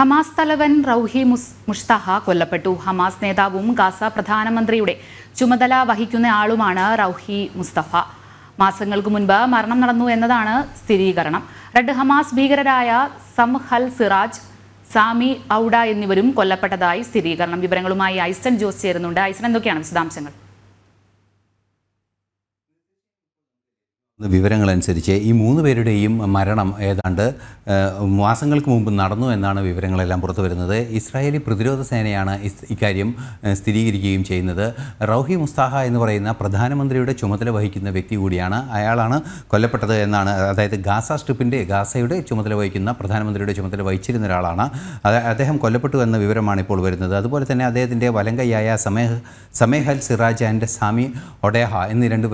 Hamas തലവൻ റൗഹി മുഷ്താഹ കൊല്ലപ്പെട്ടു. Hamas നേതാവും ഗാസ പ്രധാനമന്ത്രിയുടെ ചുമതല വഹിക്കുന്നയാളുമാണ് റൗഹി മുസ്തഫ. മാസങ്ങൾക്ക് മുൻപ് മരണം നടന്നു എന്നതാണ് സ്ഥിരീകരണം. റെഡ് ഹമാസ് ഭീകരരായ സംഹൽ സിറാജ്, സാമി ഔഡ എന്നിവരും കൊല്ലപ്പെട്ടതായി സ്ഥിരീകരണം. വിവരങ്ങളുമായി ഐസൻ ജോസ് ചേരുന്നുണ്ട്. ഐസൻ, എന്തൊക്കെയാണ് വിശദാംശങ്ങൾ? വിവരങ്ങളനുസരിച്ച് ഈ മൂന്ന് പേരുടെയും മരണം ഏതാണ്ട് മാസങ്ങൾക്ക് മുമ്പ് നടന്നു എന്നാണ് വിവരങ്ങളെല്ലാം പുറത്തു വരുന്നത്. ഇസ്രായേലി പ്രതിരോധ സേനയാണ് ഇക്കാര്യം സ്ഥിരീകരിക്കുകയും ചെയ്യുന്നത്. റൗഹി മുസ്താഹ എന്ന് പറയുന്ന പ്രധാനമന്ത്രിയുടെ ചുമതല വഹിക്കുന്ന വ്യക്തി കൂടിയാണ്. അയാളാണ് കൊല്ലപ്പെട്ടത് എന്നാണ്, അതായത് ഗാസയുടെ ചുമതല വഹിക്കുന്ന പ്രധാനമന്ത്രിയുടെ ചുമതല വഹിച്ചിരുന്ന ഒരാളാണ്. അദ്ദേഹം കൊല്ലപ്പെട്ടു എന്ന വിവരമാണ് ഇപ്പോൾ വരുന്നത്. അതുപോലെ തന്നെ അദ്ദേഹത്തിൻ്റെ വലങ്കയ്യായ സമേഹൽ സിറാജ് ആൻഡ് സാമി ഒഡേഹ എന്നീ രണ്ട്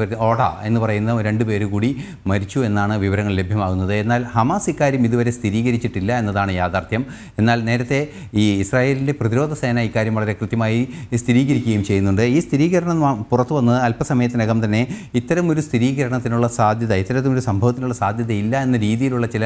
പേര് കൂടി മരിച്ചു എന്നാണ് വിവരങ്ങൾ ലഭ്യമാകുന്നത്. എന്നാൽ ഹമാസ് ഇക്കാര്യം ഇതുവരെ സ്ഥിരീകരിച്ചിട്ടില്ല എന്നതാണ് യാഥാർത്ഥ്യം. എന്നാൽ നേരത്തെ ഈ ഇസ്രായേലിൻ്റെ പ്രതിരോധ സേന ഇക്കാര്യം വളരെ കൃത്യമായി സ്ഥിരീകരിക്കുകയും ചെയ്യുന്നുണ്ട്. ഈ സ്ഥിരീകരണം പുറത്തു വന്ന് അല്പസമയത്തിനകം തന്നെ ഇത്തരമൊരു സ്ഥിരീകരണത്തിനുള്ള സാധ്യത, ഇത്തരത്തിലൊരു സംഭവത്തിനുള്ള സാധ്യതയില്ല എന്ന രീതിയിലുള്ള ചില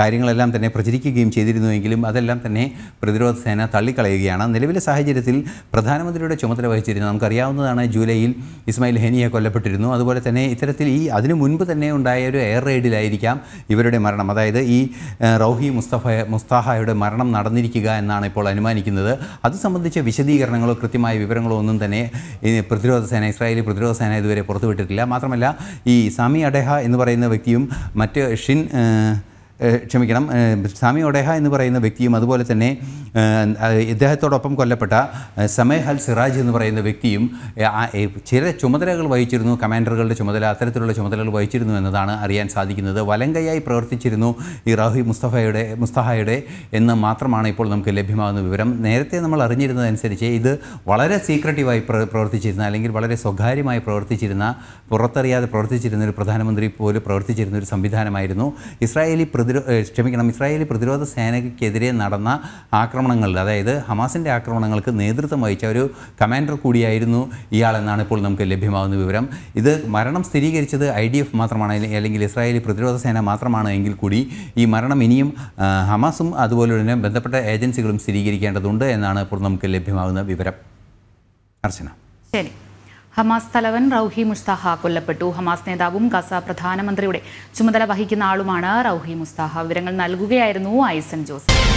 കാര്യങ്ങളെല്ലാം തന്നെ പ്രചരിക്കുകയും ചെയ്തിരുന്നുവെങ്കിലും അതെല്ലാം തന്നെ പ്രതിരോധ സേന തള്ളിക്കളയുകയാണ്. നിലവിലെ സാഹചര്യത്തിൽ പ്രധാനമന്ത്രിയുടെ ചുമതല വഹിച്ചിരുന്നു, നമുക്കറിയാവുന്നതാണ്, ജൂലൈയിൽ ഇസ്മായിൽ ഹനിയ കൊല്ലപ്പെട്ടിരുന്നു. അതുപോലെ തന്നെ ഇത്തരത്തിൽ അതിനു മുൻപ് തന്നെ ഉണ്ടായ ഒരു എയർ റെയ്ഡിലായിരിക്കാം ഇവരുടെ മരണം, അതായത് ഈ റൗഹി മുസ്താഹയുടെ മരണം നടന്നിരിക്കുക എന്നാണ് ഇപ്പോൾ അനുമാനിക്കുന്നത്. അത് സംബന്ധിച്ച വിശദീകരണങ്ങളോ കൃത്യമായ വിവരങ്ങളോ ഒന്നും തന്നെ ഇസ്രായേലി പ്രതിരോധ സേന ഇതുവരെ പുറത്തുവിട്ടിട്ടില്ല. മാത്രമല്ല, ഈ സാമി അഡേഹ എന്ന് പറയുന്ന വ്യക്തിയും സാമി ഒഡേഹ എന്ന് പറയുന്ന വ്യക്തിയും അതുപോലെ തന്നെ ഇദ്ദേഹത്തോടൊപ്പം കൊല്ലപ്പെട്ട സമേഹൽ സിറാജ് എന്ന് പറയുന്ന വ്യക്തിയും ചില ചുമതലകൾ വഹിച്ചിരുന്നു, കമാൻഡറുകളുടെ ചുമതല, അത്തരത്തിലുള്ള ചുമതലകൾ വഹിച്ചിരുന്നു എന്നതാണ് അറിയാൻ സാധിക്കുന്നത്. വലങ്കയായി പ്രവർത്തിച്ചിരുന്നു ഈ റൗഹി മുസ്താഹയുടെ എന്ന് മാത്രമാണ് ഇപ്പോൾ നമുക്ക് ലഭ്യമാകുന്ന വിവരം. നേരത്തെ നമ്മൾ അറിഞ്ഞിരുന്നതനുസരിച്ച് ഇത് വളരെ സീക്രറ്റീവായി പ്രവർത്തിച്ചിരുന്ന, അല്ലെങ്കിൽ വളരെ സ്വകാര്യമായി പ്രവർത്തിച്ചിരുന്ന, പുറത്തറിയാതെ പ്രവർത്തിച്ചിരുന്ന ഒരു പ്രധാനമന്ത്രി പോലും പ്രവർത്തിച്ചിരുന്ന ഒരു സംവിധാനമായിരുന്നു. ഇസ്രായേലി പ്രതിരോധ സേനയ്ക്കെതിരെ നടന്ന ആക്രമണങ്ങളിൽ, അതായത് ഹമാസിൻ്റെ ആക്രമണങ്ങൾക്ക് നേതൃത്വം വഹിച്ച ഒരു കമാൻഡർ കൂടിയായിരുന്നു ഇയാളെന്നാണ് ഇപ്പോൾ നമുക്ക് ലഭ്യമാകുന്ന വിവരം. ഇത് മരണം സ്ഥിരീകരിച്ചത് IDF മാത്രമാണ്, അല്ലെങ്കിൽ ഇസ്രായേലി പ്രതിരോധ സേന മാത്രമാണ് എങ്കിൽ കൂടി ഈ മരണം ഇനിയും ഹമാസും അതുപോലെ തന്നെ ബന്ധപ്പെട്ട ഏജൻസികളും സ്ഥിരീകരിക്കേണ്ടതുണ്ട് എന്നാണ് ഇപ്പോൾ നമുക്ക് ലഭ്യമാകുന്ന വിവരം. അർച്ചന. ശരി. ഹമാസ് തലവൻ റൗഹി മുസ്താഹ കൊല്ലപ്പെട്ടു. ഹമാസ് നേതാവും ഗസ പ്രധാനമന്ത്രിയുടെ ചുമതല വഹിക്കുന്ന ആളുമാണ് റൗഹി മുസ്താഹ. വിവരങ്ങൾ നൽകുകയായിരുന്നു ഐസൻ ജോസ്.